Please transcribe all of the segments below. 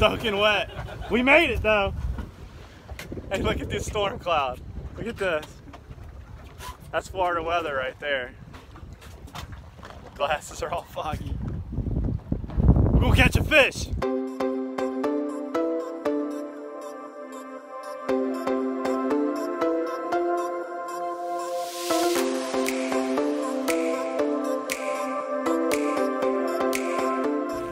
soaking wet. We made it though. Hey, look at this storm cloud. Look at this. That's Florida weather right there. Glasses are all foggy. We're gonna catch a fish.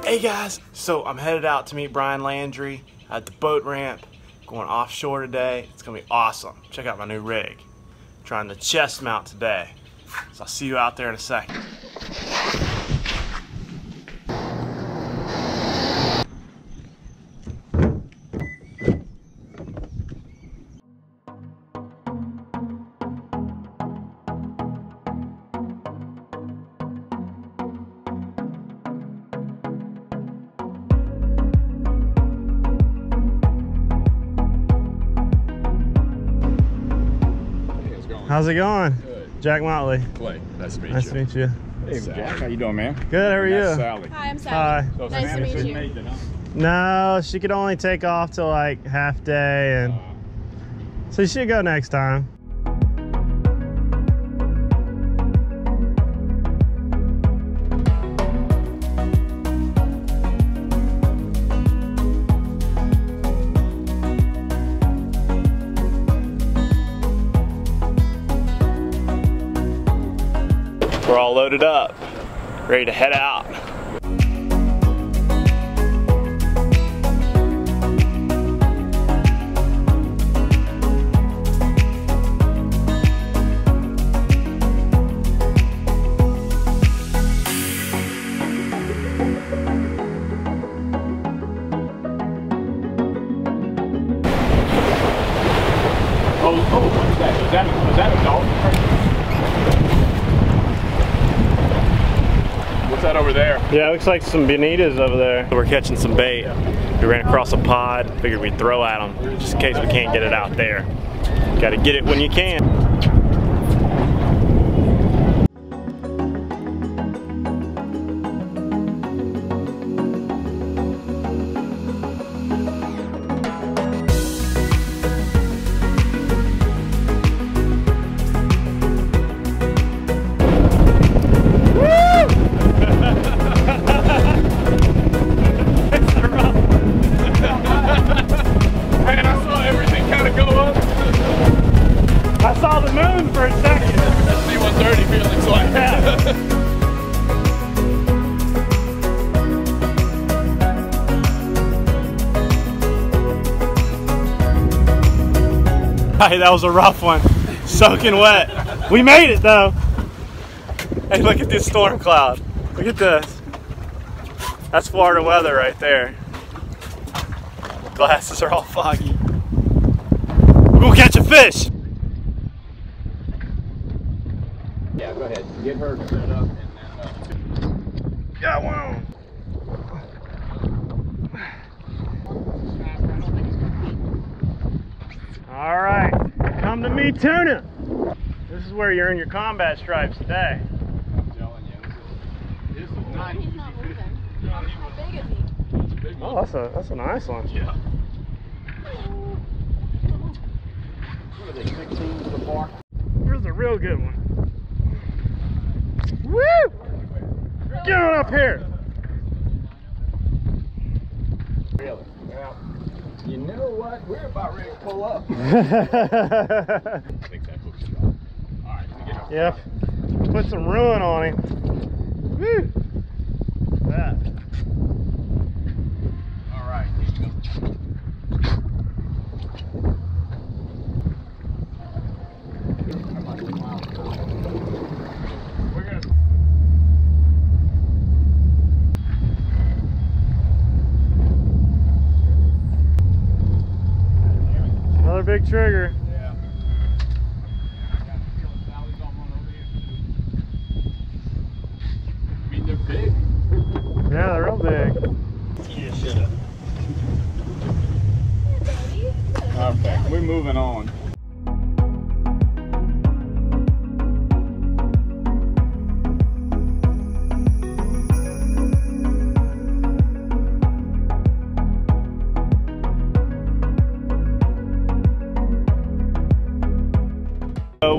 Hey guys, so I'm headed out to meet Bryan Landrey at the boat ramp. Going offshore today. It's gonna be awesome. Check out my new rig. I'm trying the chest mount today. So I'll see you out there in a second. How's it going? Good. Jack Motley. Clay, nice to meet you. Nice to meet you. Hey, Jack, how you doing, man? Good, how are you? Sally. Hi, I'm Sally. Hi. So nice to meet you. Maiden, huh? No, she could only take off till like half day, and so she'll go next time. We're all loaded up, ready to head out. Oh, what is that? Was that a dolphin? That over there. Yeah, it looks like some bonitas over there. We're catching some bait. We ran across a pod, figured we'd throw at them just in case we can't get it out there. Gotta get it when you can. Hey, that was a rough one. Soaking wet. We made it though. Hey, look at this storm cloud. Look at this. That's Florida weather right there. Glasses are all foggy. We're gonna catch a fish. Yeah, go ahead. Get her set up and then got one on. All right, come to me tuna. This is where you earn your combat stripes today. I'm telling you, this is not easy. How big is he? It's a big one. Oh, that's a nice one. Yeah. What are they, 16 to the bar? Here's a real good one. Woo! Get on up here. Really? Yeah. You know what? We're about ready to pull up. I think that hooks it up. All right, let me get up. Yep. Front. Put some ruin on him. Woo! Look at that. All right, here you go. We're going to. Big trigger. Yeah. I got the feeling Sally's on one over here. I mean, they're big. Yeah, they're real big. Yeah, shut up. Hey, buddy. Okay, we're moving on.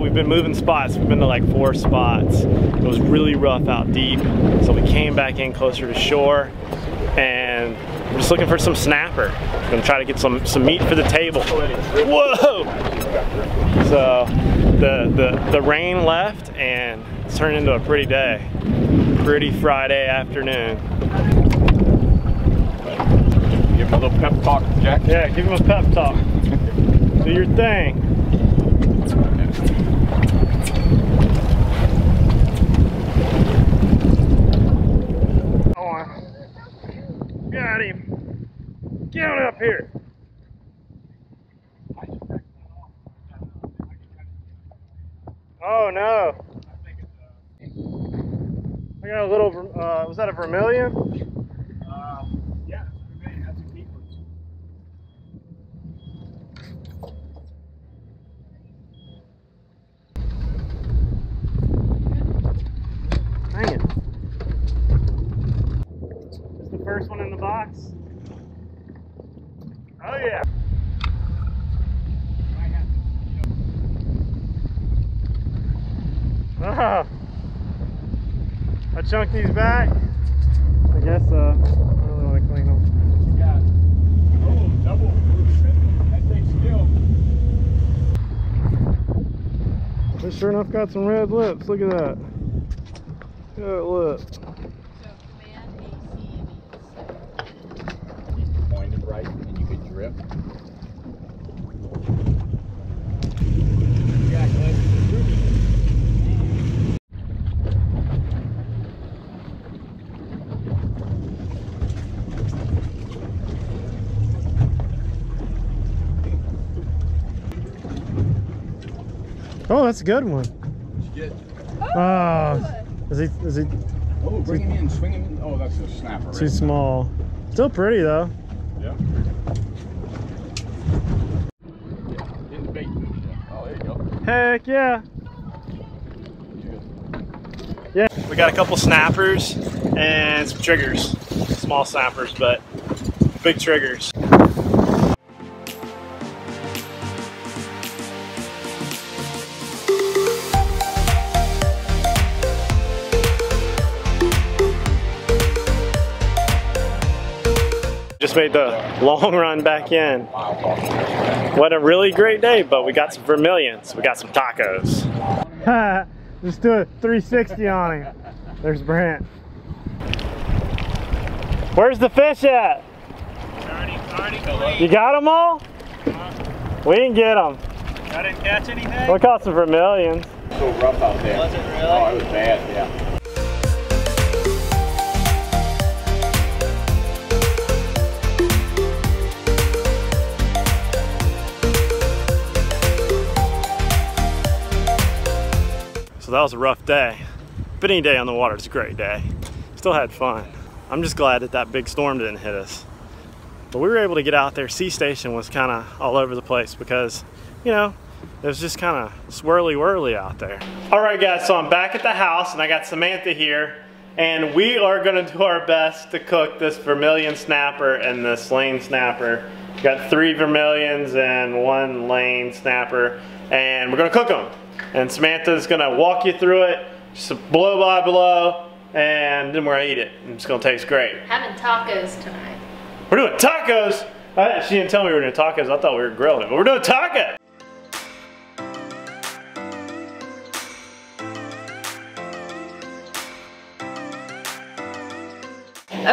we've been moving spots. We've been to like 4 spots. It was really rough out deep, so we came back in closer to shore, and we're just looking for some snapper. We're gonna try to get some meat for the table. Whoa! So the rain left, and it's turned into a pretty day. Pretty Friday afternoon. Give him a little pep talk, Jack. Yeah, give him a pep talk. Do your thing. Got him. Get on up here. Oh no. I got a little, was that a vermilion? Yeah, it's a vermilion. That's a deep one. Dang it. It's the first one in the box. Oh yeah. Ah. I chunked these back. I guess I really want to clean them. Yeah. Oh, double. That takes skill. It sure enough got some red lips. Look at that. Good lip. So command AC. Point it right, and you could drip. Oh, that's a good one. What'd you get? Oh, is he? Oh, bring him in, swing him in. Oh, that's a snapper. Too small. Still pretty though. Yeah. Oh, there you go. Heck yeah. Yeah. We got a couple snappers and some triggers. Small snappers, but big triggers. Just made the long run back in. What a really great day, but we got some vermilions. We got some tacos. Let's do a 360 on him. There's Brant. Where's the fish at? You got them all? We didn't get them. I didn't catch anything? We caught some vermilions. So rough out there. Was it really? Oh, it was bad, yeah. So that was a rough day, but any day on the water is a great day. Still had fun. I'm just glad that that big storm didn't hit us. But we were able to get out there. Sea Station was kind of all over the place because, you know, it was just kind of swirly-whirly out there. All right guys, so I'm back at the house and I got Samantha here, and we are gonna do our best to cook this vermilion snapper and this lane snapper. We got 3 vermilions and 1 lane snapper, and we're gonna cook them. And Samantha's gonna walk you through it, just blow by blow, and then we're gonna eat it. It's gonna taste great. Having tacos tonight. We're doing tacos? She didn't tell me we were doing tacos. I thought we were grilling it, but we're doing tacos.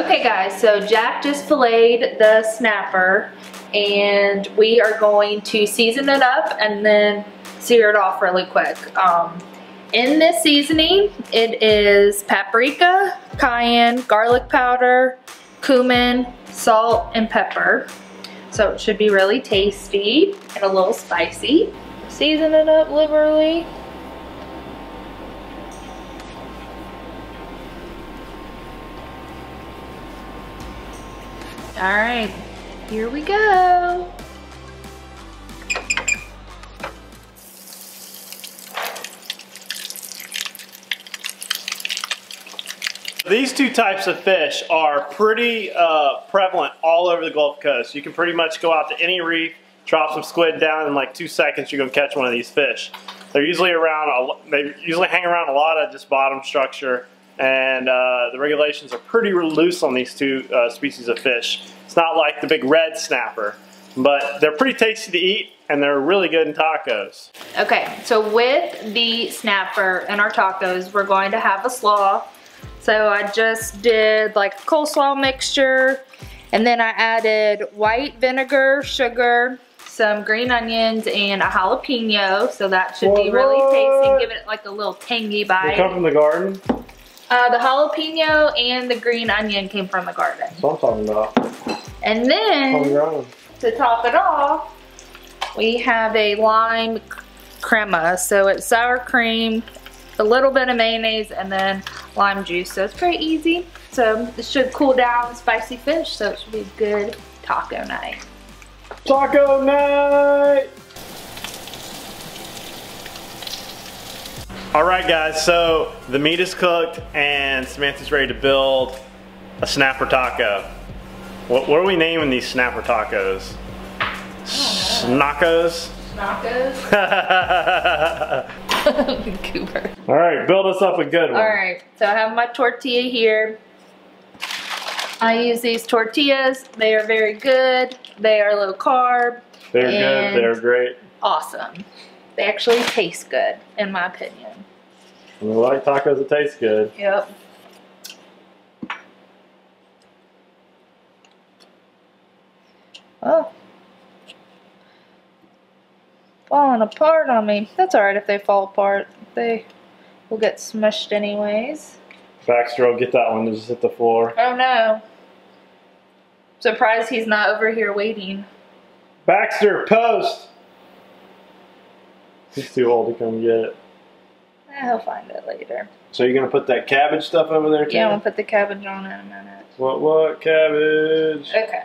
Okay guys, so Jack just filleted the snapper, and we are going to season it up and then sear it off really quick. In this seasoning, it is paprika, cayenne, garlic powder, cumin, salt, and pepper. So it should be really tasty and a little spicy. Season it up liberally. All right, here we go. These two types of fish are pretty prevalent all over the Gulf Coast. You can pretty much go out to any reef, drop some squid down in like 2 seconds, you're gonna catch one of these fish. They usually hang around a lot of just bottom structure, and the regulations are pretty loose on these two species of fish. It's not like the big red snapper, but they're pretty tasty to eat, and they're really good in tacos. Okay, so with the snapper and our tacos, we're going to have a slaw. So I just did like a coleslaw mixture, and then I added white vinegar, sugar, some green onions, and a jalapeno. So that should be really tasty and give it like a little tangy bite. They come from the garden? The jalapeno and the green onion came from the garden. That's what I'm talking about. And then, to top it off, we have a lime crema. So it's sour cream, a little bit of mayonnaise, and then lime juice. So it's pretty easy. So it should cool down the spicy fish, so it should be a good taco night. Taco night! All right guys, so the meat is cooked and Samantha's ready to build a snapper taco. What are we naming these snapper tacos? Snacos? Snacos? Cooper. All right, build us up a good one. All right, so I have my tortilla here. I use these tortillas. They are very good. They are low carb. They're good. They're great. Awesome. They actually taste good, in my opinion. We like tacos that taste good. Yep. Oh. Falling apart on me. That's alright if they fall apart. They will get smushed anyways. Baxter will get that one to just hit the floor. Oh no. Surprised he's not over here waiting. Baxter, post! He's too old to come get it. He'll find it later. So you're going to put that cabbage stuff over there too? Yeah, I'm going to put the cabbage on in a minute. What cabbage? Okay.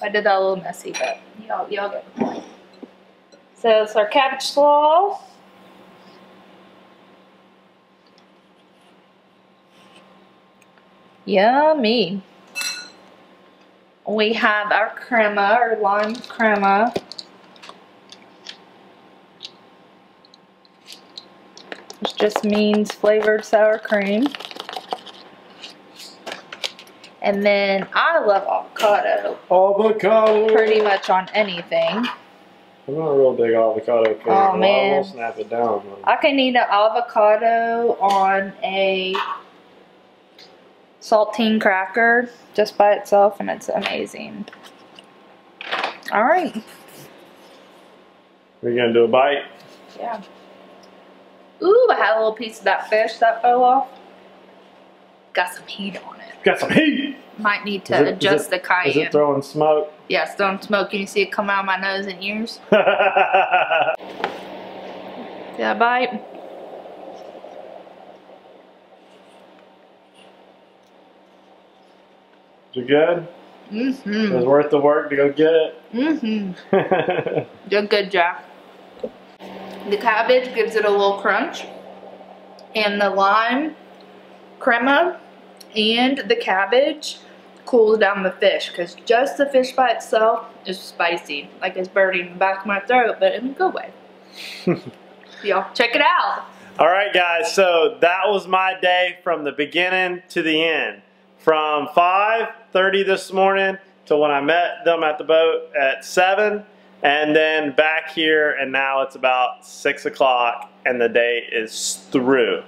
I did that a little messy, but y'all get the point. So it's our cabbage slaw. Yummy. We have our crema, or lime crema. Which just means flavored sour cream. And then I love avocado. Avocado! Pretty much on anything. I'm not a real big avocado fan. Oh man. I will snap it down. Man. I can eat an avocado on a saltine cracker just by itself, and it's amazing. All right. We're gonna do a bite. Yeah. Ooh, I had a little piece of that fish that fell off. Got some heat on it. Got some heat. Might need to adjust the cayenne. Is it throwing smoke? Yeah, it's throwing smoke. Can you see it come out of my nose and ears? Yeah, bite. Is it good? Mm-hmm. It was worth the work to go get it? Mm-hmm. Did good, Jack. The cabbage gives it a little crunch. And the lime crema and the cabbage cools down the fish, because just the fish by itself is spicy. Like it's burning the back of my throat, but in a good way. Y'all check it out. All right, guys. So that was my day from the beginning to the end. From 5:30 this morning to when I met them at the boat at 7, and then back here, and now it's about 6 o'clock and the day is through.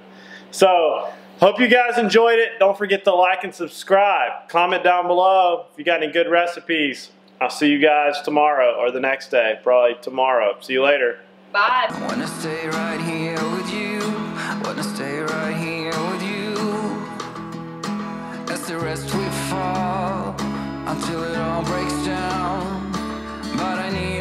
So hope you guys enjoyed it. Don't forget to like and subscribe. Comment down below if you got any good recipes. I'll see you guys tomorrow or the next day, probably tomorrow. See you later. Bye. I wanna stay right here with you. I wanna stay right here with you. As the rest we fall until it all breaks down, but I need